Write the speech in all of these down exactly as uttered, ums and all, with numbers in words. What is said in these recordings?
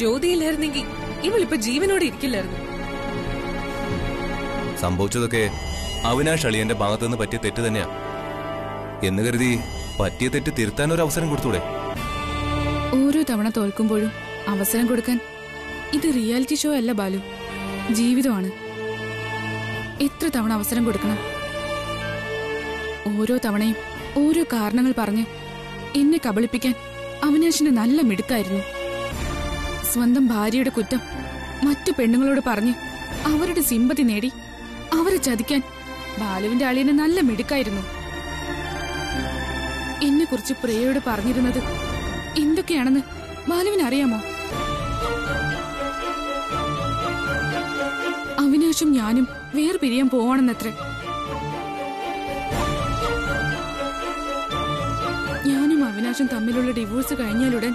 ജ്യോതിയിലായിരുന്നെങ്കിൽ ഇവളിപ്പോ ജീവനോടെ ഇരിക്കില്ലായിരുന്നു. സംഭവിച്ചതൊക്കെ അവിനാശ് അളിയന്റെ ഭാഗത്തു നിന്ന് പറ്റിയ തെറ്റ് തന്നെയാ എന്ന് കരുതി പറ്റിയ തെറ്റ് തിരുത്താൻ ഒരു അവസരം കൊടുത്തൂടെ? ഓരോ തവണ തോൽക്കുമ്പോഴും അവസരം കൊടുക്കാൻ. ഇത് റിയാലിറ്റി ഷോ അല്ല ബാലു, ജീവിതമാണ്. എത്ര തവണ അവസരം കൊടുക്കണം? ഓരോ തവണയും ഓരോ കാരണങ്ങൾ പറഞ്ഞ് എന്നെ കബളിപ്പിക്കാൻ അവിനാശിന് നല്ല മിടുക്കായിരുന്നു. സ്വന്തം ഭാര്യയുടെ കുറ്റം മറ്റു പെണ്ണുങ്ങളോട് പറഞ്ഞ് അവരുടെ സിമ്പതി നേടി അവരെ ചതിക്കാൻ ബാലുവിന്റെ അളിയന് നല്ല മിടുക്കായിരുന്നു. എന്നെ കുറിച്ച് പ്രിയയോട് പറഞ്ഞിരുന്നത് എന്തൊക്കെയാണെന്ന് ബാലുവിന് അറിയാമോ? അവിനാശും ഞാനും വേർപിരിയാൻ പോവാണെന്നത്ര. ഞാനും അവിനാശും തമ്മിലുള്ള ഡിവോഴ്സ് കഴിഞ്ഞാലുടൻ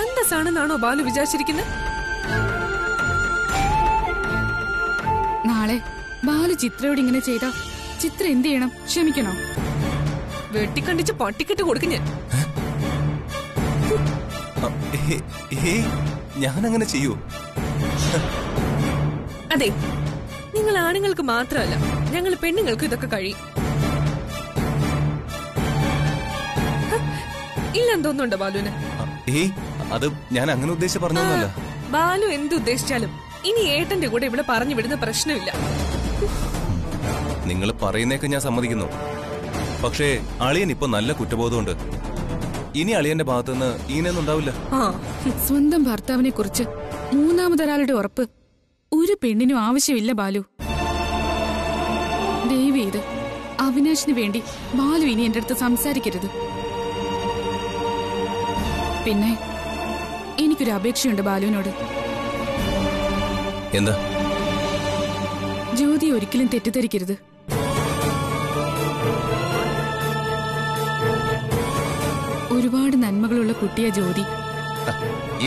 അന്തസ്സാണെന്നാണോ ബാലു വിചാരിച്ചിരിക്കുന്നത്? നാളെ ബാലു ചിത്രയോട് ഇങ്ങനെ ചെയ്താ ചിത്ര എന്ത് ചെയ്യണം? ക്ഷമിക്കണോ? വെട്ടിക്കണ്ടിച്ച് പട്ടിക്കെട്ട് കൊടുക്കും ഞാൻ. ഞാനങ്ങനെ ചെയ്യൂ? അതെ, നിങ്ങൾ ആണുങ്ങൾക്ക് മാത്രമല്ല, ഞങ്ങൾ പെണ്ണുങ്ങൾക്കും ഇതൊക്കെ കഴിയും. ഇല്ലെന്ന് തോന്നുന്നുണ്ടോ ബാലുവിന്? അത് ഞാൻ അങ്ങനെ ഉദ്ദേശിച്ച് പറഞ്ഞല്ല. ബാലു എന്തുദ്ദേശിച്ചാലും ഇനി ഏട്ടന്റെ കൂടെ ഇവിടെ പറഞ്ഞു വിടുന്ന പ്രശ്നമില്ല. നിങ്ങൾ പറയുന്നേക്ക് ഞാൻ സമ്മതിക്കുന്നു. പക്ഷേ അളിയൻ ഇപ്പൊ നല്ല കുറ്റബോധമുണ്ട്. ഇനി അളിയന്റെ ഭാഗത്തുനിന്ന് ഇങ്ങനെയൊന്നുണ്ടാവില്ല. സ്വന്തം ഭർത്താവിനെ കുറിച്ച് മൂന്നാമതൊരാളുടെ ഉറപ്പ് ഒരു പെണ്ണിനും ആവശ്യമില്ല ബാലു. ദയവ് ചെയ്ത് അവിനാശിന് വേണ്ടി ബാലു ഇനി എന്റെ അടുത്ത് സംസാരിക്കരുത്. പിന്നെ എനിക്കൊരു അപേക്ഷയുണ്ട് ബാലുവിനോട്. എന്താ? ജ്യോതി ഒരിക്കലും തെറ്റിദ്ധരിക്കരുത്. ഒരുപാട് നന്മകളുള്ള കുട്ടിയാ ജ്യോതി.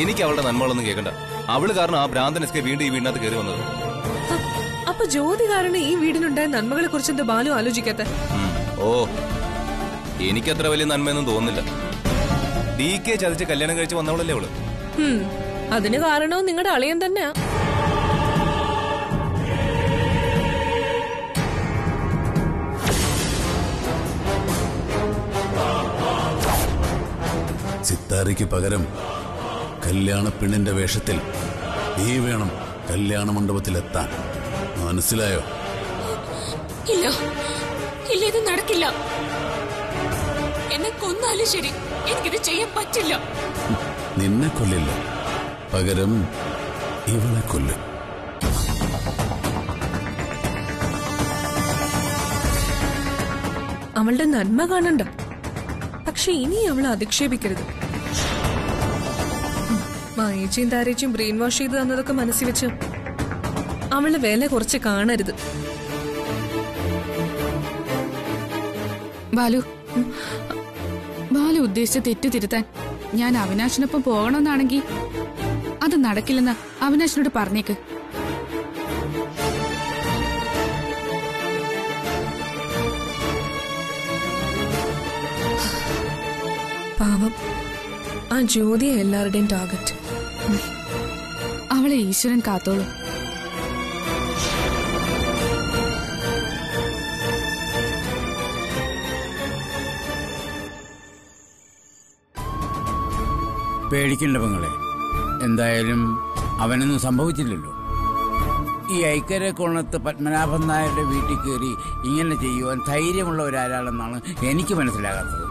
എനിക്ക് അവളുടെ നന്മകളൊന്നും കേൾക്കണ്ട. അവള് കാരണം ആ ഭ്രാന്തൻ എസ്കേ വീണ്ടും ഈ വീടിനകത്ത് കയറി വന്നത്. അപ്പൊ ജ്യോതി കാരണം ഈ വീടിനുണ്ടായ നന്മകളെ കുറിച്ച് എന്താ ബാലു ആലോചിക്കാത്ത? ഓ, എനിക്കത്ര വലിയ നന്മയൊന്നും തോന്നുന്നില്ല. ഡി കെ ചതിച്ച് കല്യാണം കഴിച്ച് വന്നവളല്ലേ അവള്. അതിന് കാരണവും നിങ്ങളുടെ അളിയൻ തന്നെയാ. സിത്താരിക്ക് പകരം കല്യാണ പെണ്ണിന്റെ വേഷത്തിൽ നീ വേണം കല്യാണ മണ്ഡപത്തിലെത്താൻ. മനസ്സിലായോ? ഇല്ല ഇല്ല, ഇത് നടക്കില്ല. എന്നെ കൊന്നാലും ശരി, എനിക്കിത് ചെയ്യാൻ പറ്റില്ല. നിന്നെ കൊല്ലില്ല, പകരം ഇവളെ കൊല്ലും. അവളുടെ നന്മ കാണണ്ട, പക്ഷെ ഇനി അവളെ അധിക്ഷേപിക്കരുത്. മായേച്ചിയും താരേച്ചിയും ബ്രെയിൻ വാഷ് ചെയ്ത് തന്നതൊക്കെ മനസ്സിൽ വെച്ച് അവളുടെ വില കുറച്ച് കാണരുത് ബാലു. ബാലു ഉദ്ദേശിച്ച് തെറ്റ് തിരുത്താൻ ഞാൻ അവിനാശിനൊപ്പം പോകണമെന്നാണെങ്കിൽ അത് നടക്കില്ലെന്ന് അവിനാശിനോട് പറഞ്ഞേക്ക്. പാവം ആ ജ്യോതിയെ എല്ലാവരുടെയും ടാർഗറ്റ്. അവളെ ഈശ്വരൻ കാത്തോളൂ. പേടിക്കേണ്ട പെങ്ങളെ, എന്തായാലും അവനൊന്നും സംഭവിച്ചില്ലല്ലോ. ഈ ഐക്കരെ കോണത്ത് പത്മനാഭൻ നായരുടെ വീട്ടിൽ കയറി ഇങ്ങനെ ചെയ്യുവാൻ ധൈര്യമുള്ള ഒരാളാണെന്നാണ് എനിക്ക് മനസ്സിലാകാത്തത്.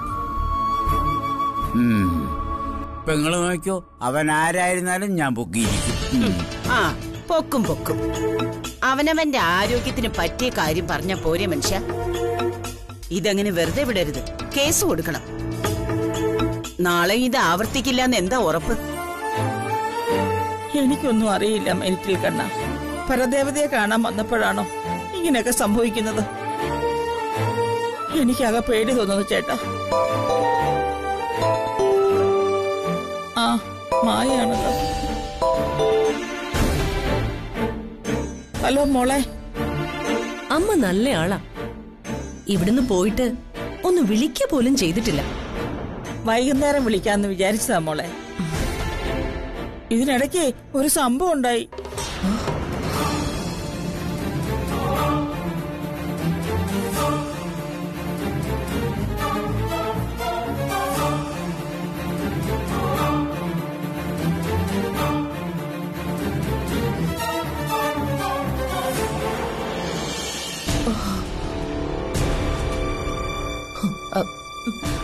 പെങ്ങള് നോക്കിയോ, അവൻ ആരായിരുന്നാലും ഞാൻ പൊക്കിയിരിക്കും. ആ പൊക്കും പൊക്കും. അവനവന്റെ ആരോഗ്യത്തിന് പറ്റിയ കാര്യം പറഞ്ഞ പോരെ മനുഷ്യ. ഇതങ്ങനെ വെറുതെ വിടരുത്, കേസ് കൊടുക്കണം. നാളെ ഇത് ആവർത്തിക്കില്ല എന്ന് എന്താ ഉറപ്പ്? എനിക്കൊന്നും അറിയില്ല മെരിറ്റിൽ കണ്ണ. പരദേവതയെ കാണാൻ വന്നപ്പോഴാണോ ഇങ്ങനെയൊക്കെ സംഭവിക്കുന്നത്? എനിക്കാകെ പേടി തോന്നുന്നു ചേട്ടാ. ആ മായയാണല്ലോ. ഹലോ മോളെ. അമ്മ നല്ലയാളാ. ഇവിടുന്ന് പോയിട്ട് ഒന്ന് വിളിക്കുക പോലും ചെയ്തിട്ടില്ല. വൈകുന്നേരം വിളിക്കാന്ന് വിചാരിച്ചതാ മോളെ. ഇതിനിടയ്ക്ക് ഒരു സംഭവം ഉണ്ടായി.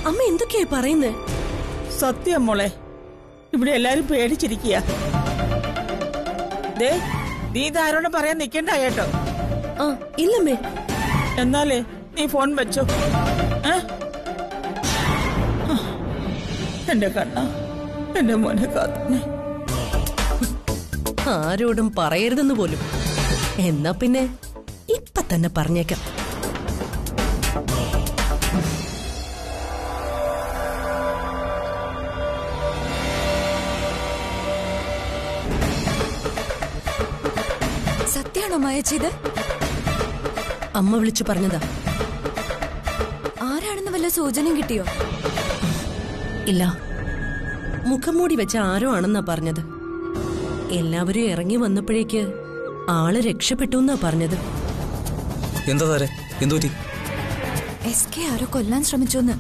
അമ്മ എന്തൊക്കെയായി പറയുന്നേ? സത്യം മോളെ, ഇവിടെ എല്ലാരും പേടിച്ചിരിക്കുക. നീ ഇതാരോട് പറയാൻ നിക്കണ്ട കേട്ടോ. ആ ഇല്ലമ്മേ. എന്നാലേ നീ ഫോൺ വെച്ചോ. എന്റെ കണ്ണ, എന്റെ മോനെ കാത്തു. ആരോടും പറയരുതെന്ന് പോലും. എന്നാ പിന്നെ ഇപ്പൊ തന്നെ പറഞ്ഞേക്കാം. അമ്മ വിളിച്ചു പറഞ്ഞതാ. ആരാണെന്ന് വല്ല സൂചനയും കിട്ടിയോ? ഇല്ല, മുഖം മൂടി വെച്ച ആരോ ആണെന്നാ പറഞ്ഞത്. എല്ലാവരും ഇറങ്ങി വന്നപ്പോഴേക്ക് ആള് രക്ഷപ്പെട്ടു എന്നാ പറഞ്ഞത്. ആരോ കൊല്ലാൻ ശ്രമിച്ചോന്ന്.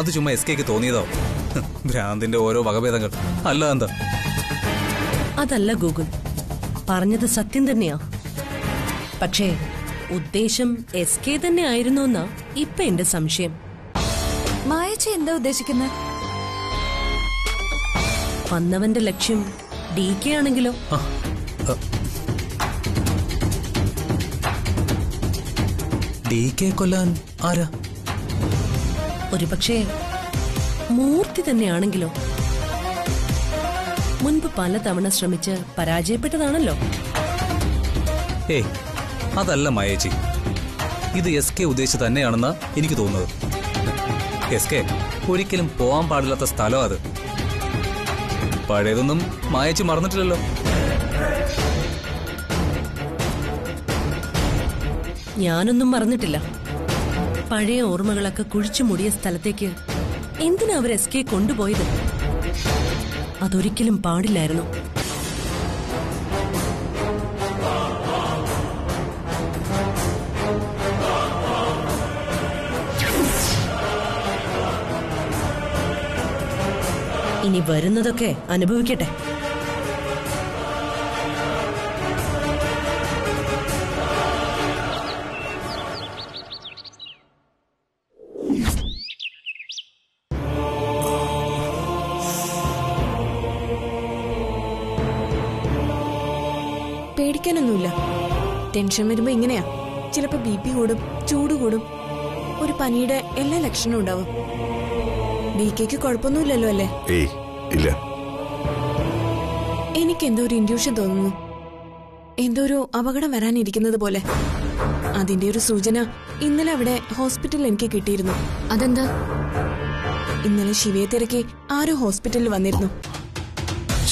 അത് ചുമ്മാ എസ് കെക്ക് തോന്നിയതോ? ഭ്രാന്തിന്റെ ഓരോ വകഭേദങ്ങൾ അല്ല. എന്താ അതല്ല ഗൂഗിൾ പറഞ്ഞത് സത്യം തന്നെയാ. പക്ഷേ ഉദ്ദേശം എസ് കെ തന്നെ ആയിരുന്നു എന്നാ ഇപ്പൊ എന്റെ സംശയം. മായച്ചി എന്താ ഉദ്ദേശിക്കുന്നത്? വന്നവന്റെ ലക്ഷ്യം ഡി കെ ആണെങ്കിലോ? ഡി കെ കൊല്ലാൻ ആരാ? ഒരു പക്ഷേ മൂർത്തി തന്നെയാണെങ്കിലോ? മുൻപ് പലതവണ ശ്രമിച്ച് പരാജയപ്പെട്ടതാണല്ലോ. ഏ അതല്ല മായേച്ചി, ഇത് എസ് കെ ഉദ്ദേശിച്ച് തന്നെയാണെന്നാ എനിക്ക് തോന്നുന്നത്. എസ് കെ ഒരിക്കലും പോവാൻ പാടില്ലാത്ത സ്ഥലം അത്. പഴയതൊന്നും മായേച്ചി മറന്നിട്ടില്ലല്ലോ. ഞാനൊന്നും മറന്നിട്ടില്ല. പഴയ ഓർമ്മകളൊക്കെ കുഴിച്ചു മൂടിയ സ്ഥലത്തേക്ക് എന്തിനാ അവർ എസ് കെ കൊണ്ടുപോയത്? അതൊരിക്കലും പാടില്ലായിരുന്നു. ഇനി വരുന്നതൊക്കെ അനുഭവിക്കട്ടെ. പേടിക്കാനൊന്നുമില്ല. ടെൻഷൻ വരുമ്പോ ഇങ്ങനെയാ. ചിലപ്പോ ബി പി കൂടും, ചൂട് കൂടും, ഒരു പനിയുടെ എല്ലാ ലക്ഷണവും ഉണ്ടാവും. ഡി കെക്ക് കുഴപ്പമൊന്നുമില്ലല്ലോ അല്ലേ? എനിക്കെന്തോ ഒരു ഇൻഡ്യൂഷൻ തോന്നുന്നു. എന്തോ ഒരു അപകടം വരാനിരിക്കുന്നത് പോലെ. അതിന്റെ ഒരു സൂചന ഇന്നലെ അവിടെ ഹോസ്പിറ്റലിൽ എനിക്ക് കിട്ടിയിരുന്നു. അതെന്താ? ഇന്നലെ ശിവയെ തിരക്കി ആരോ ഹോസ്പിറ്റലിൽ വന്നിരുന്നു.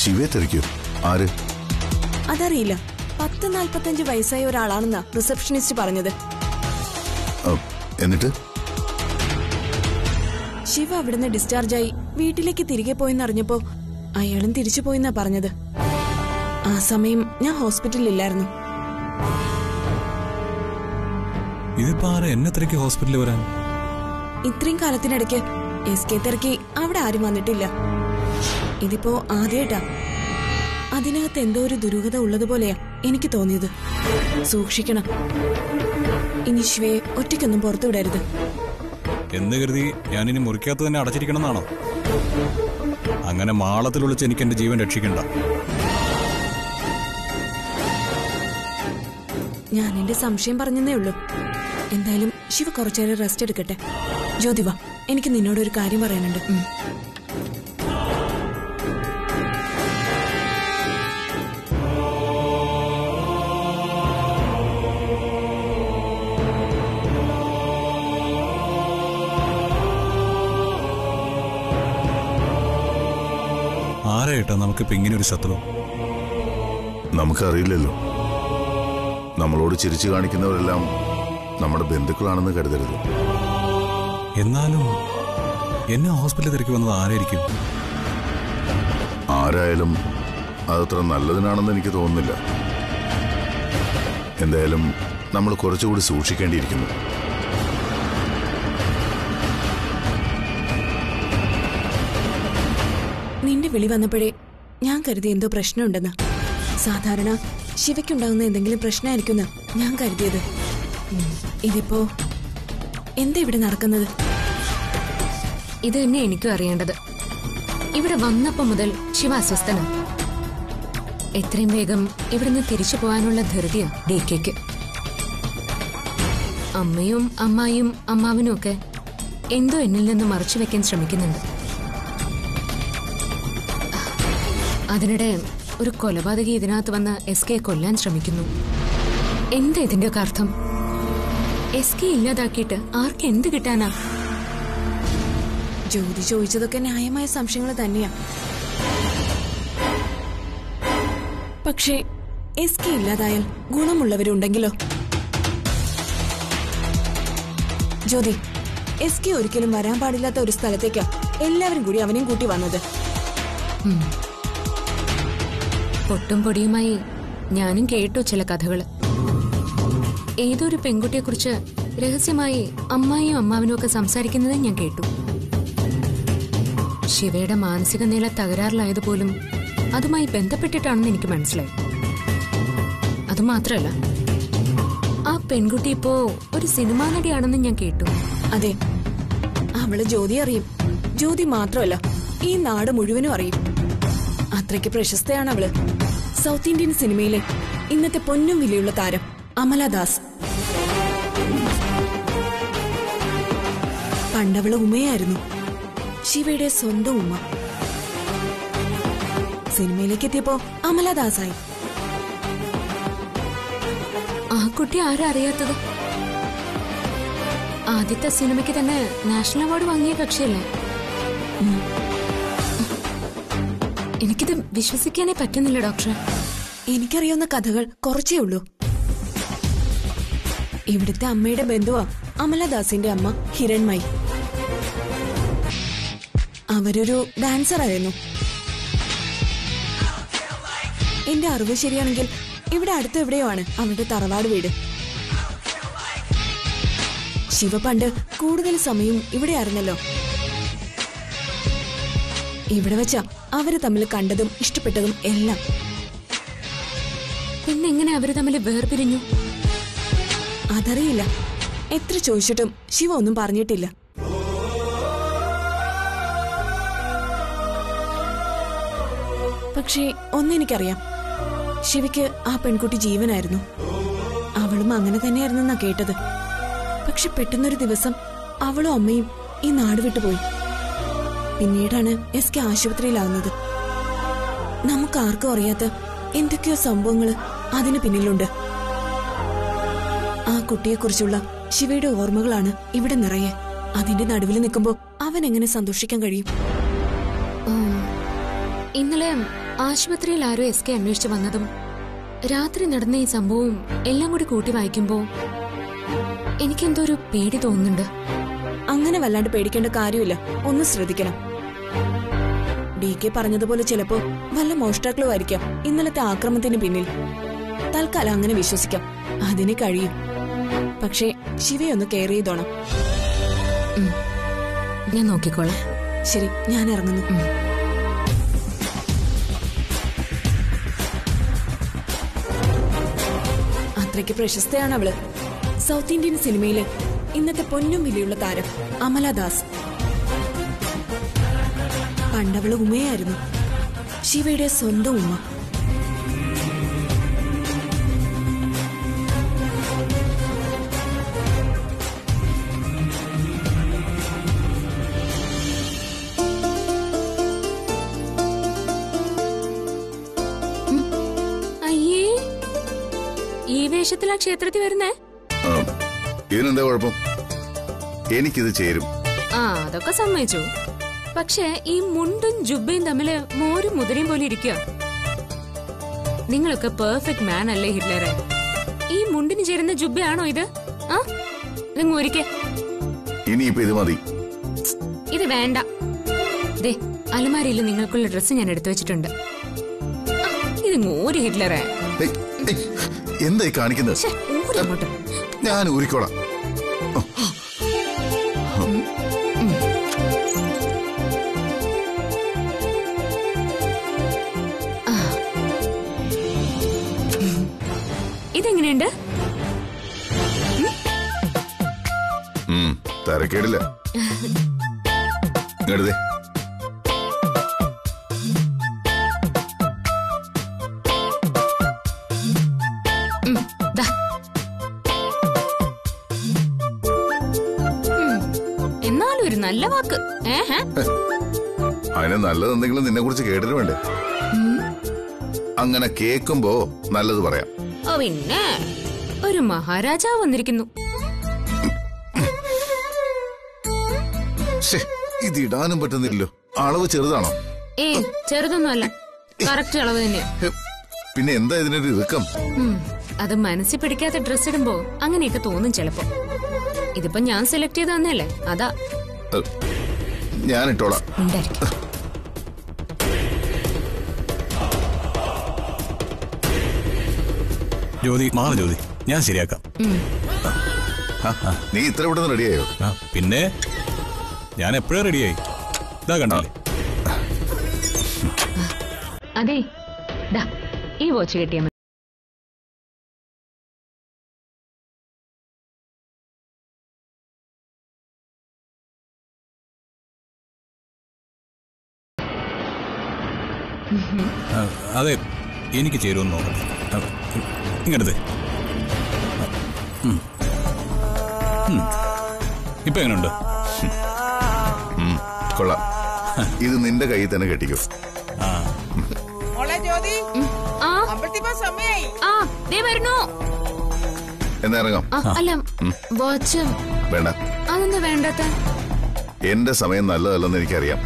ശിവയെ തിരക്കിയോ? ആര്? അതറിയില്ല. പത്ത് നാൽപ്പത്തഞ്ച് വയസ്സായ ഒരാളാണെന്നാ റിസപ്ഷനിസ്റ്റ് പറഞ്ഞത്. എന്നിട്ട് ശിവ അവിടുന്ന് ഡിസ്ചാർജായി വീട്ടിലേക്ക് തിരികെ പോയെന്നറിഞ്ഞപ്പോ അയാളും തിരിച്ചു പോയെന്നാ പറഞ്ഞത്. ആ സമയം ഞാൻ ഹോസ്പിറ്റലിൽ ഇല്ലായിരുന്നു. ഇത്രയും കാലത്തിനിടയ്ക്ക് എസ് കെ തിരക്കി അവിടെ ആരും വന്നിട്ടില്ല. ഇതിപ്പോ ആദ്യമായിട്ടാ. അതിനകത്ത് എന്തോ ഒരു ദുരൂഹത ഉള്ളതുപോലെയാ എനിക്ക് തോന്നിയത്. സൂക്ഷിക്കണം. ഇനി ശിവയെ ഒറ്റയ്ക്കൊന്നും പുറത്തു വിടരുത് എന്ന് കരുതി ഞാനിനി മുറിക്കാത്ത തന്നെ അടച്ചിരിക്കണമെന്നാണോ? അങ്ങനെ മാളത്തിൽ ഒളിച്ച് എനിക്ക് എന്റെ ജീവൻ രക്ഷിക്കണ്ട. ഞാൻ എന്റെ സംശയം പറഞ്ഞേ ഉള്ളൂ. എന്തായാലും ശിവ കുറച്ചേരം റെസ്റ്റ് എടുക്കട്ടെ. ജ്യോതിവ, എനിക്ക് നിന്നോടൊരു കാര്യം പറയാനുണ്ട്. ആരായിട്ടാ നമുക്കിപ്പോൾ ഇങ്ങനെ ഒരു ശത്രു? നമുക്കറിയില്ലല്ലോ. നമ്മളോട് ചിരിച്ചു കാണിക്കുന്നവരെല്ലാം നമ്മുടെ ബന്ധുക്കളാണെന്ന് കരുതരുത്. എന്നാലും എന്നെ ഹോസ്പിറ്റലിൽ തിരക്കി വന്നത് ആരായിരിക്കും? ആരായാലും അതത്ര നല്ലതിനാണെന്ന് എനിക്ക് തോന്നുന്നില്ല. എന്തായാലും നമ്മൾ കുറച്ചുകൂടി സൂക്ഷിക്കേണ്ടിയിരിക്കുന്നു. നിന്റെ വിളി വന്നപ്പോഴേ ഞാൻ കരുതി എന്തോ പ്രശ്നമുണ്ടെന്ന്. സാധാരണ ശിവയ്ക്കുണ്ടാകുന്ന എന്തെങ്കിലും പ്രശ്നമായിരിക്കും ഞാൻ കരുതിയത്. ഇതിപ്പോ എന്താ ഇവിടെ നടക്കുന്നത്? ഇത് തന്നെ എനിക്കും അറിയേണ്ടത്. ഇവിടെ വന്നപ്പോ മുതൽ ശിവ അസ്വസ്ഥനാണ്. എത്രയും വേഗം ഇവിടുന്ന് തിരിച്ചു പോകാനുള്ള ധൃതിയാ ഡികെക്ക്. അമ്മയും അമ്മായും അമ്മാവനും ഒക്കെ എന്തോ എന്നിൽ നിന്ന് മറച്ചു വെക്കാൻ ശ്രമിക്കുന്നുണ്ട്. അതിനിടെ ഒരു കൊലപാതകി ഇതിനകത്ത് വന്ന എസ് കെ കൊല്ലാൻ ശ്രമിക്കുന്നു. എന്താ ഇതിന്റെ ഒക്കെ അർത്ഥം? എസ് കെ ഇല്ലാതാക്കിയിട്ട് ആർക്ക് എന്ത് കിട്ടാനാ? ജ്യോതി ചോദിച്ചതൊക്കെ ന്യായമായ സംശയങ്ങൾ തന്നെയാ. പക്ഷേ എസ് കെ ഇല്ലാതായാൽ ഗുണമുള്ളവരുണ്ടെങ്കിലോ? ജ്യോതി, എസ് കെ ഒരിക്കലും വരാൻ പാടില്ലാത്ത ഒരു സ്ഥലത്തേക്കാ എല്ലാവരും കൂടി അവനെയും കൂട്ടി വന്നത്. പൊട്ടും പൊടിയുമായി ഞാനും കേട്ടു ചില കഥകള്. ഏതൊരു പെൺകുട്ടിയെ കുറിച്ച് രഹസ്യമായി അമ്മായിയും അമ്മാവനും ഒക്കെ സംസാരിക്കുന്നത് ഞാൻ കേട്ടു. ശിവയുടെ മാനസിക നില തകരാറിലായതുപോലും അതുമായി ബന്ധപ്പെട്ടിട്ടാണെന്ന് എനിക്ക് മനസ്സിലായി. അതുമാത്രല്ല, ആ പെൺകുട്ടി ഇപ്പോ ഒരു സിനിമാ നടിയാണെന്ന് ഞാൻ കേട്ടു. അതെ, അവള് ജ്യോതി അറിയും. ജ്യോതി മാത്രമല്ല, ഈ നാട് മുഴുവനും അറിയും. അത്രയ്ക്ക് പ്രശസ്തയാണ് അവള്. സൗത്ത് ഇന്ത്യൻ സിനിമയിലെ ഇന്നത്തെ പൊന്നും വിലയുള്ള താരം അമല ദാസ്. പണ്ടവള് ഉമ്മയായിരുന്നു, ശിവയുടെ സ്വന്തം ഉമ്മ. സിനിമയിലേക്ക് എത്തിയപ്പോ അമല ദാസായി. ആ കുട്ടി ആരാ അറിയാത്തത്? ആദ്യത്തെ സിനിമയ്ക്ക് തന്നെ നാഷണൽ അവാർഡ് വാങ്ങിയ കക്ഷിയല്ലേ? എനിക്കിത് വിശ്വസിക്കാനേ പറ്റുന്നില്ല ഡോക്ടർ. എനിക്കറിയാവുന്ന കഥകൾ കുറച്ചേ ഉള്ളൂ. ഇവിടുത്തെ അമ്മയുടെ ബന്ധുവാ അമലദാസിന്റെ അമ്മ ഹിരൺമയി. അവരൊരു ഡാൻസർ ആയിരുന്നു. എന്റെ അറിവ് ശരിയാണെങ്കിൽ ഇവിടെ അടുത്ത് എവിടെയോ ആണ് അവരുടെ തറവാട് വീട്. ശിവ പണ്ട് കൂടുതൽ സമയം ഇവിടെ ആയിരുന്നല്ലോ. ഇവിടെ വെച്ചാ അവര് തമ്മിൽ കണ്ടതും ഇഷ്ടപ്പെട്ടതും എല്ലാം. പിന്നെങ്ങനെ അവര് തമ്മിൽ വേർപിരിഞ്ഞു? അതറിയില്ല. എത്ര ചോദിച്ചിട്ടും ശിവ ഒന്നും പറഞ്ഞിട്ടില്ല. പക്ഷേ ഒന്നെനിക്കറിയാം, ശിവയ്ക്ക് ആ പെൺകുട്ടി ജീവനായിരുന്നു. അവളും അങ്ങനെ തന്നെയായിരുന്നെന്നാ കേട്ടത്. പക്ഷെ പെട്ടെന്നൊരു ദിവസം അവളും അമ്മയും ഈ നാട് വിട്ടുപോയി. പിന്നീടാണ് എസ് കെ ആശുപത്രിയിലാവുന്നത്. നമുക്ക് ആർക്കും അറിയാത്ത എന്തൊക്കെയോ സംഭവങ്ങൾ അതിന് പിന്നിലുണ്ട്. ആ കുട്ടിയെക്കുറിച്ചുള്ള ശിവയുടെ ഓർമ്മകളാണ് ഇവിടെ നിറയെ. അതിന്റെ നടുവിൽ നിൽക്കുമ്പോൾ അവൻ എങ്ങനെ സന്തോഷിക്കാൻ കഴിയും? ഇന്നലെ ആശുപത്രിയിൽ ആരോ എസ് കെ അന്വേഷിച്ചു വന്നതും രാത്രി നടന്ന ഈ സംഭവവും എല്ലാം കൂടി കൂട്ടി വായിക്കുമ്പോ എനിക്കെന്തോ ഒരു പേടി തോന്നുന്നുണ്ട്. അങ്ങനെ വല്ലാണ്ട് പേടിക്കേണ്ട കാര്യമില്ല. ഒന്ന് ശ്രദ്ധിക്കണം. ഡി കെ പറഞ്ഞതുപോലെ ചിലപ്പോ വല്ല മോഷ്ടാക്കളും ആയിരിക്കാം ഇന്നലത്തെ ആക്രമണത്തിന് പിന്നിൽ. തൽക്കാലം അങ്ങനെ വിശ്വസിക്കാം, അതിന് കഴിയും. പക്ഷേ ശിവയൊന്ന് കെയർ ചെയ്തോണം. ഞാൻ നോക്കിക്കോളാം. ശരി, ഞാൻ ഇറങ്ങുന്നു. അത്രയ്ക്ക് പ്രശസ്തയാണ് അവള്. സൗത്ത് ഇന്ത്യൻ സിനിമയിലെ ഇന്നത്തെ പൊന്നും വിലയുള്ള താരം അമല ദാസ്. പണ്ടവള് ഉമ്മയായിരുന്നു, ശിവയുടെ സ്വന്തം ഉമ്മ. അയ്യേ, ഈ വേഷത്തിൽ ആ ക്ഷേത്രത്തിൽ വരുന്നേ? ഇതിനെന്താ കുഴപ്പം? എനിക്കിത് ചേരും. ആ, അതൊക്കെ സമ്മതിച്ചു. പക്ഷേ ഈ മുണ്ടും ജുബയും തമ്മില് മോരും മുതിരയും പോലെ ഇരിക്കുക. നിങ്ങളൊക്കെ പെർഫെക്റ്റ് മാൻ അല്ലേ ഹിറ്റ്ലറെ? ഈ മുണ്ടിന് ചേരുന്ന ജുബയാണോ ഇത്? ആ ഒരിക്കൽ ഇനിയിപ്പോ ഇത് മതി, ഇത് വേണ്ട. ദേ അലമാരയിൽ നിങ്ങൾക്കുള്ള ഡ്രസ്സ് ഞാൻ എടുത്തു വെച്ചിട്ടുണ്ട്. ഇത് മോര് ഹിറ്റ്ലറെ, എന്തായി കാണിക്കുന്നത്? ഞാൻ ഊരിക്കോളാം. ഇതെങ്ങനെയുണ്ട്? തരക്കേടില്ല. എന്നാലും ഒരു നല്ല വാക്ക്. അതിന് നല്ലതെന്തെങ്കിലും നിന്നെ കുറിച്ച് കേട്ടിട്ട് വേണ്ടേ? അങ്ങനെ കേൾക്കുമ്പോ നല്ലത് പറയാം. പിന്നെ ഒരു മഹാരാജാവ് വന്നിരിക്കുന്നു. ഇത് ഇടാനും പറ്റുന്നില്ലല്ലോ. അളവ് ചെറുതാണോ? ഏ ചെറുതൊന്നും അല്ല, കറക്റ്റ് അളവ് തന്നെയാ. പിന്നെ എന്താ ഇതിനൊരു ഇറുക്കം? അത് മനസ്സിൽ പിടിക്കാത്ത ഡ്രസ് ഇടുമ്പോ അങ്ങനെയൊക്കെ തോന്നും ചിലപ്പോ. ഇതിപ്പോ ഞാൻ സെലക്ട് ചെയ്ത് തന്നെയല്ലേ, അതാ ഞാൻ ഇട്ടോളാം. ജ്യോതി മാറി, ജ്യോതി ഞാൻ ശരിയാക്കാം. നീ ഇത്ര ഇവിടെ റെഡിയായോ? പിന്നെ ഞാൻ എപ്പോഴാ റെഡിയായി. ഇതാ കണ്ടല്ലേ. അതെ ഈ വാച്ച് കിട്ടിയ അതെ എനിക്ക് ചേരുമെന്ന് തോന്നുന്നു. ഇങ്ങനത്തെ ഇപ്പൊ എങ്ങനെയുണ്ട്? കൊള്ളാം. ഇത് നിന്റെ കയ്യിൽ തന്നെ കെട്ടിക്കും. എന്റെ സമയം നല്ലതല്ലെന്ന് എനിക്കറിയാം.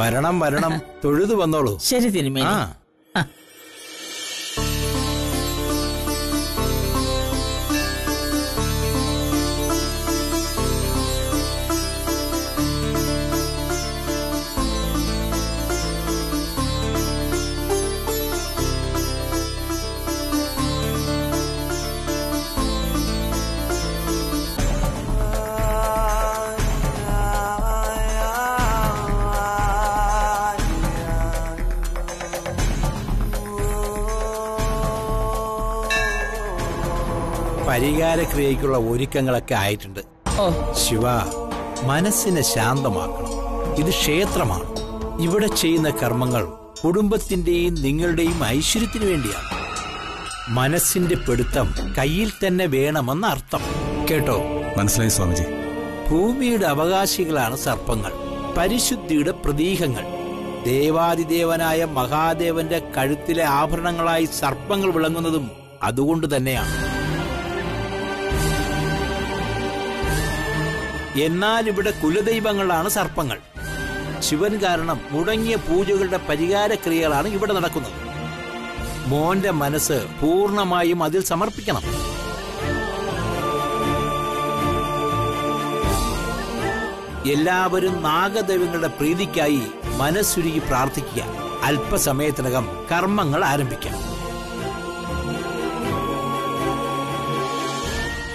വരണം വരണം, തൊഴുതു വന്നോളൂ. ശരി തിരുമേനി. ക്രിയയ്ക്കുള്ള ഒരുക്കങ്ങളൊക്കെ ആയിട്ടുണ്ട്. ശിവ, മനസ്സിനെ ശാന്തമാക്കണം. ഇത് ക്ഷേത്രമാണ്. ഇവിടെ ചെയ്യുന്ന കർമ്മങ്ങൾ കുടുംബത്തിന്റെയും നിങ്ങളുടെയും ഐശ്വര്യത്തിനു വേണ്ടിയാണ്. മനസ്സിന്റെ പിടുത്തം കയ്യിൽ തന്നെ വേണമെന്ന് അർത്ഥം. കേട്ടോ? മനസ്സിലായി സ്വാമിജി. ഭൂമിയുടെ അവകാശികളാണ് സർപ്പങ്ങൾ, പരിശുദ്ധിയുടെ പ്രതീകങ്ങൾ. ദേവാദിദേവനായ മഹാദേവന്റെ കഴുത്തിലെ ആഭരണങ്ങളായി സർപ്പങ്ങൾ വിളങ്ങുന്നതും അതുകൊണ്ട് തന്നെയാണ്. എന്നാൽ ഇവിടെ കുലദൈവങ്ങളാണ് സർപ്പങ്ങൾ. ശിവൻ കാരണം മുടങ്ങിയ പൂജകളുടെ പരിഹാരക്രിയകളാണ് ഇവിടെ നടക്കുന്നത്. മോന്റെ മനസ്സ് പൂർണ്ണമായും അതിൽ സമർപ്പിക്കണം. എല്ലാവരും നാഗദൈവങ്ങളുടെ പ്രീതിക്കായി മനസ്സുരുകി പ്രാർത്ഥിക്കുക. അല്പസമയത്തിനകം കർമ്മങ്ങൾ ആരംഭിക്കാം.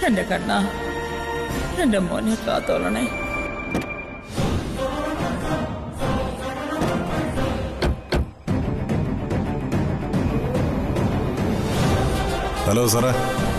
എന്റെ കണ്ണ, എന്റെ മോനെ കാത്തോളണേ. ഹലോ സാറേ.